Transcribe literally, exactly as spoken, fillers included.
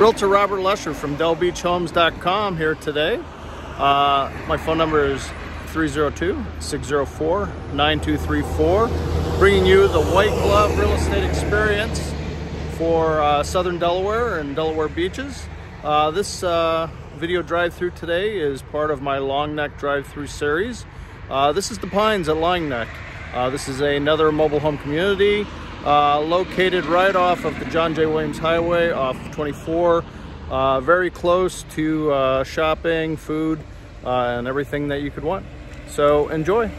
Realtor Robert Lesher from Del Beach Homes dot com here today. Uh, my phone number is three zero two, six zero four, nine two three four. Bringing you the white glove real estate experience for uh, Southern Delaware and Delaware beaches. Uh, this uh, video drive-through today is part of my Long Neck drive-through series. Uh, this is the Pines at Long Neck. Uh, this is another mobile home community uh, located right off of the John J. Williams Highway off twenty-four. Uh, very close to uh, shopping, food, uh, and everything that you could want. So enjoy.